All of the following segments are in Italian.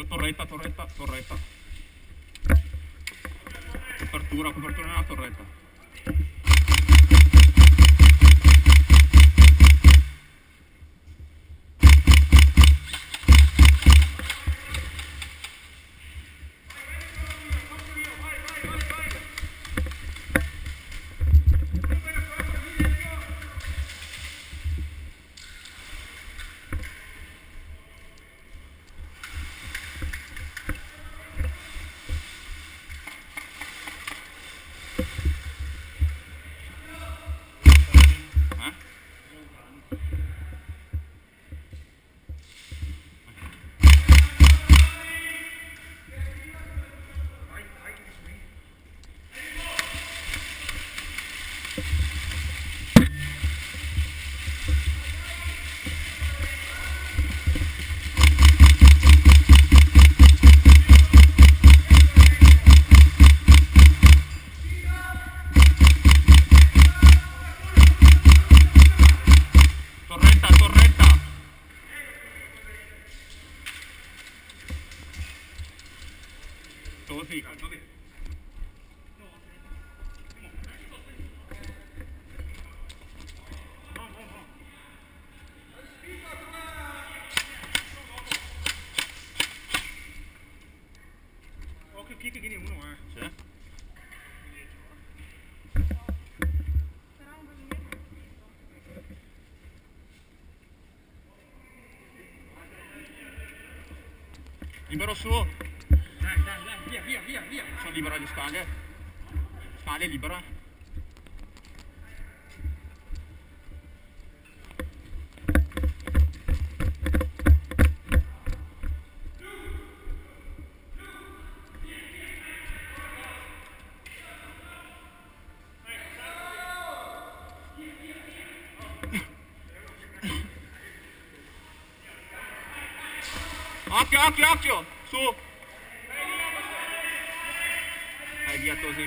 occhio, torretta. Copertura nella torretta. Libero suo. Dai, via. Sono libero di scale. Scale libera. Occhio, su! Vai via così,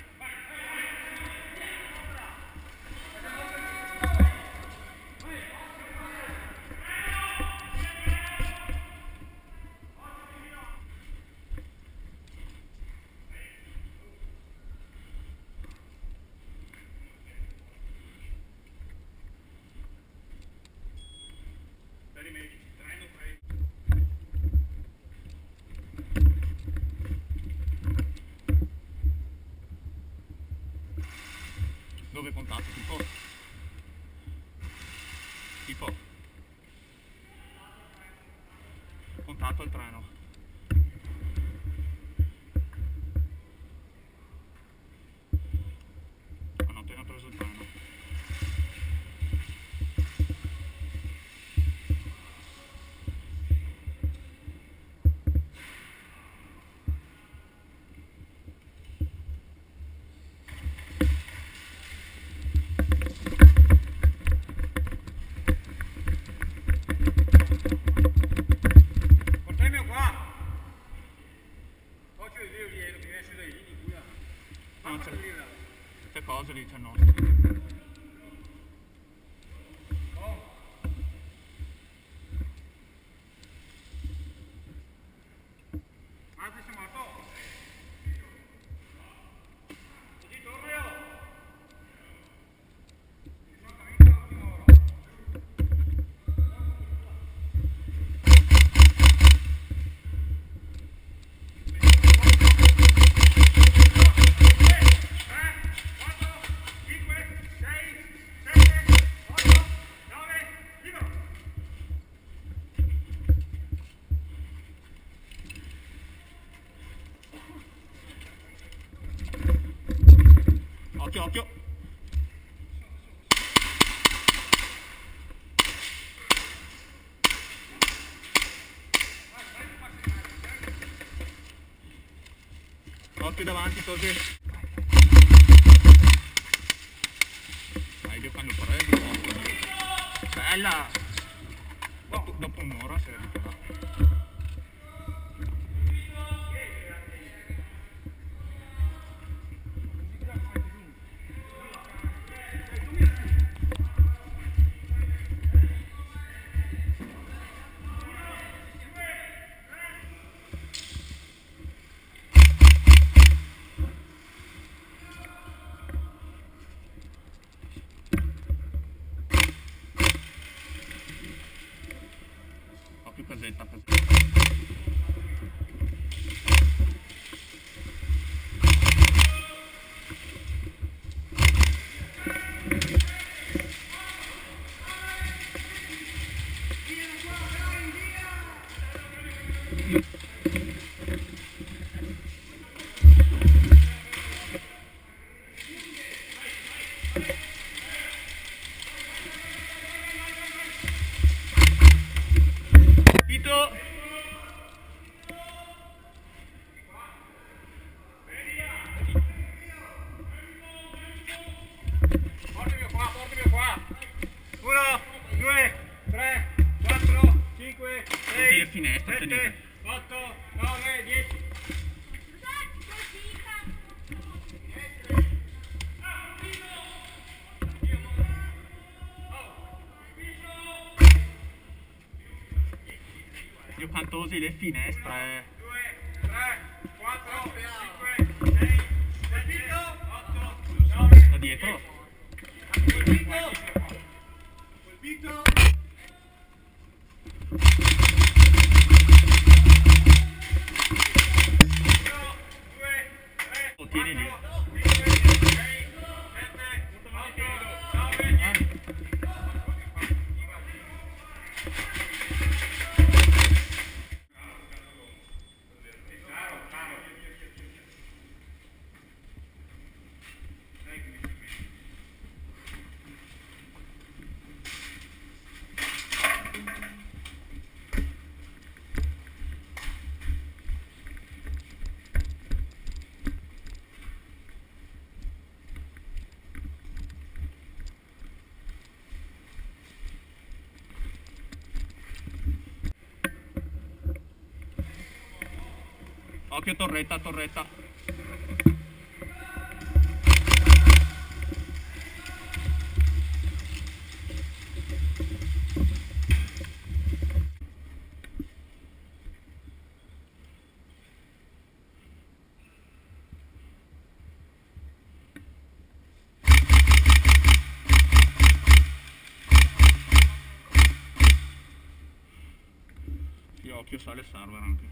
Dove contatto, tipo contatto al treno, hanno appena preso il treno. Occhio. Occhio davanti così. Dai, io quando prendo. Bella! Dopo un'ora si recupera. Fantosi le finestre. 1, 2, 3, 4, 5, 6, 7, 8, 9, da dietro. Colpito. Occhio, torretta, torretta. Sì, occhio, sale server anche.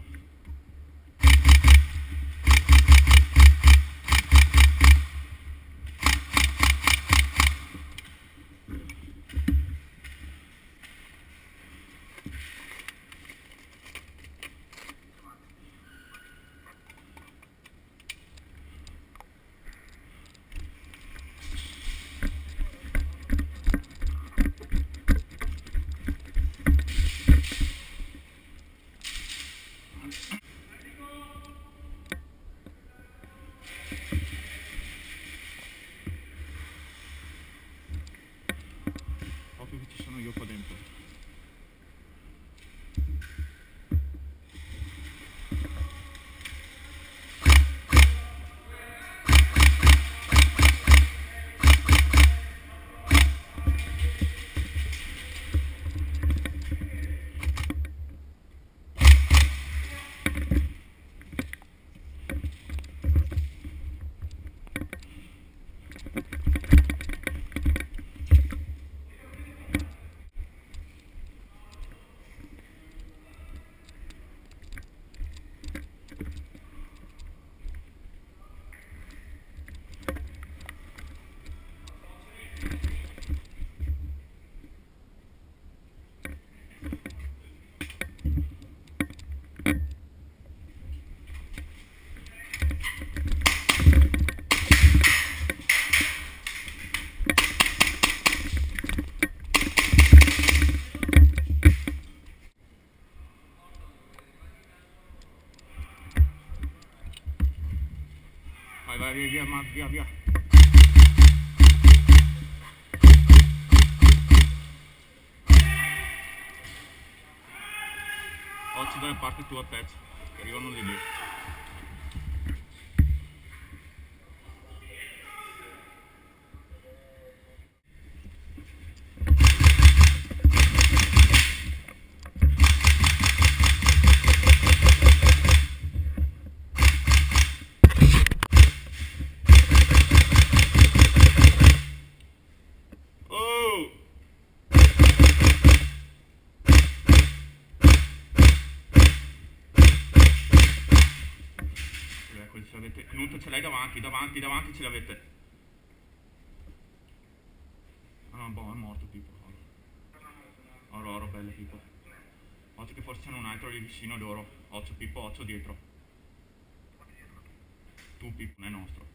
Via, via, via, via. Oggi dalla parte tua pezzo, che arrivano di lì. se l'avete, non ce l'hai davanti ce l'avete. Ah no, boh, è morto Pippo. Oro, bello Pippo. Occhio che forse c'è un altro lì vicino d'oro. Occhio Pippo, occhio dietro. Tu Pippo, non è nostro.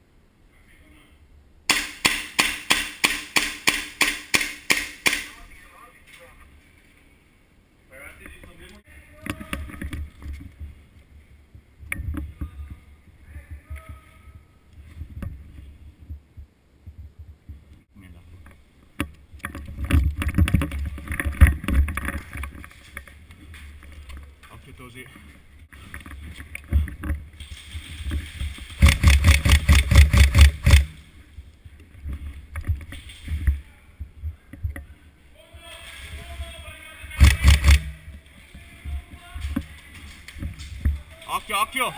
Occhio, occhio!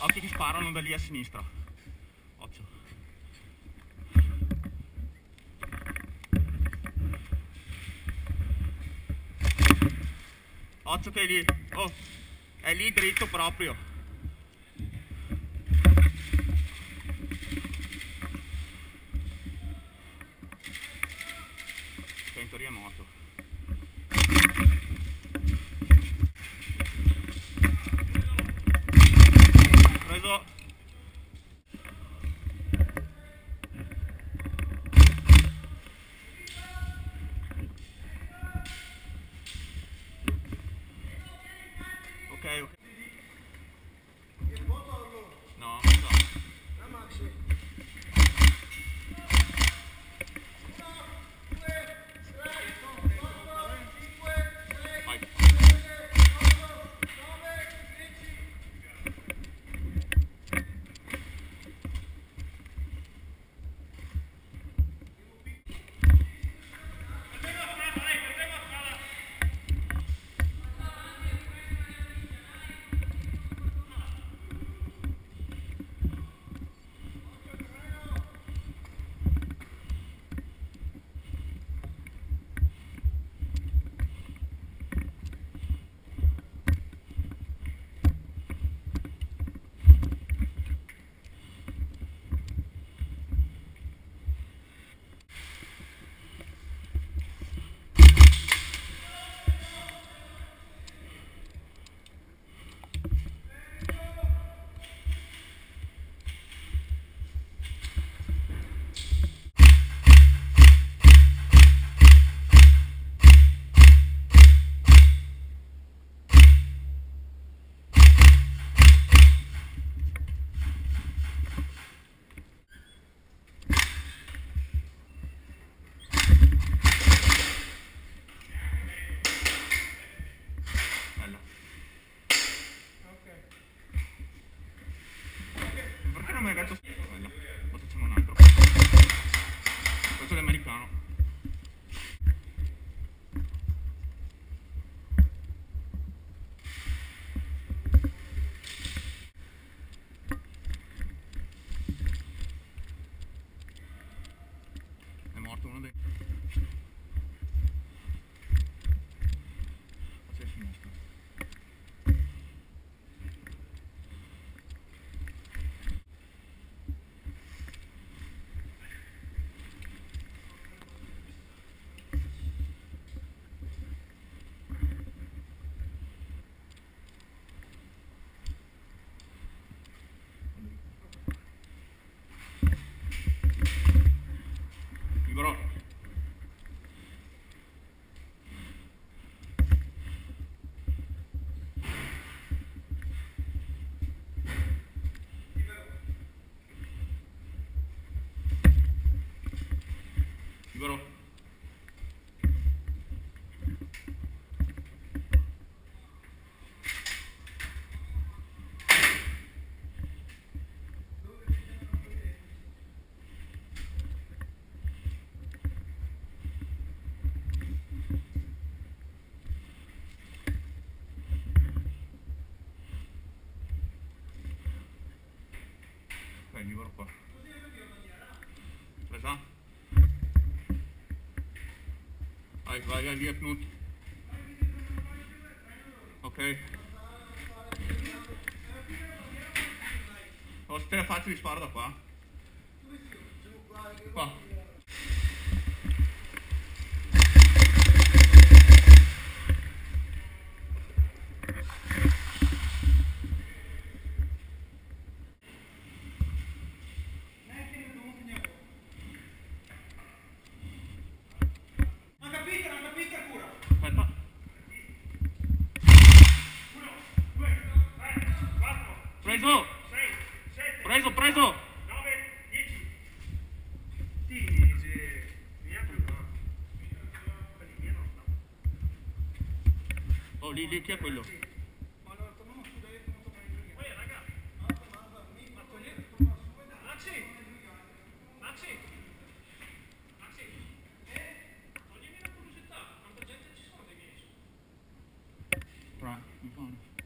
Occhio che sparano da lì a sinistra. Occhio. Occhio che è lì. Oh, è lì dritto proprio. Che in teoria è morto. Ok. No, non so. Vai. Presa? Vai, vai, via Knut. Ok. Te faccio risparo da qua. Qua. Preso! Preso, preso! 9, 10! Oh, lì chi è quello? Ma allora torniamo a studiare come toccare il gioco. Uè, raga! Ma togliete, torna su e dai! Maxi! Toglimi la curiosità, tanta gente ci sono dei miei. Bravo, mi fanno.